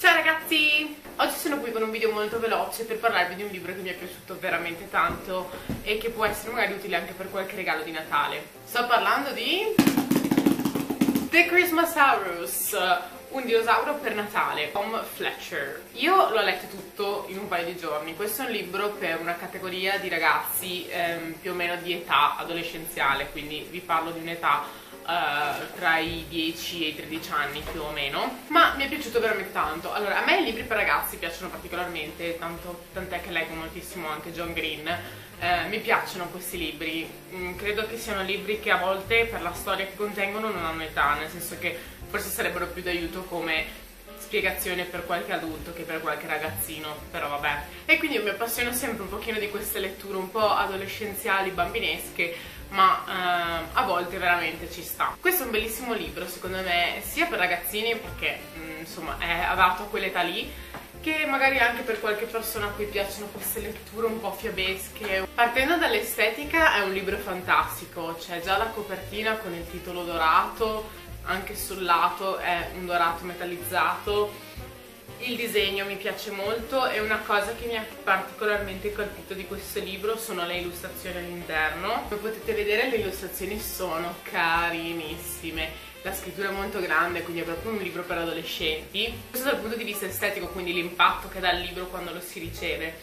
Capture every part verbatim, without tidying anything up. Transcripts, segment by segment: Ciao ragazzi! Oggi sono qui con un video molto veloce per parlarvi di un libro che mi è piaciuto veramente tanto e che può essere magari utile anche per qualche regalo di Natale. Sto parlando di The Christmasaurus, un dinosauro per Natale, Tom Fletcher. Io l'ho letto tutto in un paio di giorni. Questo è un libro per una categoria di ragazzi ehm, più o meno di età adolescenziale, quindi vi parlo di un'età uh, tra i dieci e i tredici anni più o meno, ma mi è piaciuto veramente tanto. Allora, a me i libri per ragazzi piacciono particolarmente, tanto, tant'è che leggo moltissimo anche John Green. Eh, mi piacciono questi libri, mm, credo che siano libri che a volte per la storia che contengono non hanno età, nel senso che forse sarebbero più d'aiuto come spiegazione per qualche adulto che per qualche ragazzino, però vabbè. E quindi io mi appassiono sempre un pochino di queste letture un po' adolescenziali, bambinesche, ma ehm, a volte veramente ci sta. Questo è un bellissimo libro secondo me, sia per ragazzini perché mh, insomma è adatto a quell'età lì, che magari anche per qualche persona a cui piacciono queste letture un po' fiabesche. Partendo dall'estetica è un libro fantastico, c'è già la copertina con il titolo dorato, anche sul lato è un dorato metallizzato, il disegno mi piace molto e una cosa che mi ha particolarmente colpito di questo libro sono le illustrazioni all'interno. Come potete vedere le illustrazioni sono carinissime, la scrittura è molto grande, quindi è proprio un libro per adolescenti. Questo dal punto di vista estetico, quindi l'impatto che dà il libro quando lo si riceve.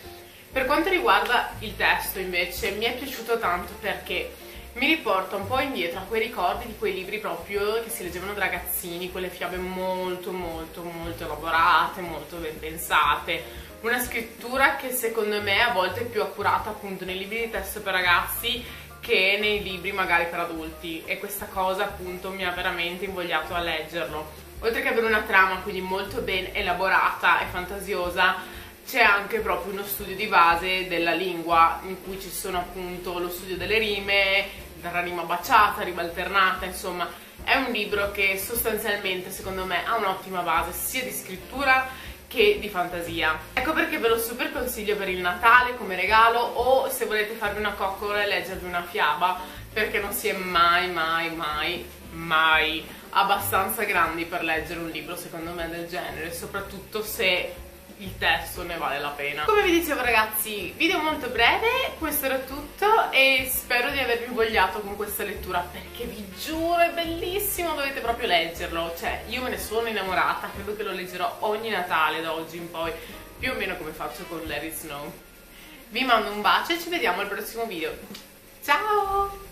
Per quanto riguarda il testo invece mi è piaciuto tanto perché mi riporta un po' indietro a quei ricordi di quei libri proprio che si leggevano da ragazzini, quelle fiabe molto molto molto elaborate, molto ben pensate, una scrittura che secondo me a volte è più accurata appunto nei libri di testo per ragazzi che nei libri magari per adulti, e questa cosa appunto mi ha veramente invogliato a leggerlo. Oltre che avere una trama quindi molto ben elaborata e fantasiosa, c'è anche proprio uno studio di base della lingua, in cui ci sono appunto lo studio delle rime, dalla rima baciata, rima alternata, insomma è un libro che sostanzialmente secondo me ha un'ottima base sia di scrittura che di fantasia. Ecco perché ve lo super consiglio per il Natale come regalo, o se volete farvi una coccola e leggervi una fiaba, perché non si è mai mai mai mai abbastanza grandi per leggere un libro secondo me del genere, soprattutto se il testo ne vale la pena. Come vi dicevo ragazzi, video molto breve, questo era tutto e spero di avervi invogliato con questa lettura perché vi giuro è bellissimo, dovete proprio leggerlo, cioè io me ne sono innamorata, credo che lo leggerò ogni Natale da oggi in poi, più o meno come faccio con Let It Snow. Vi mando un bacio e ci vediamo al prossimo video. Ciao!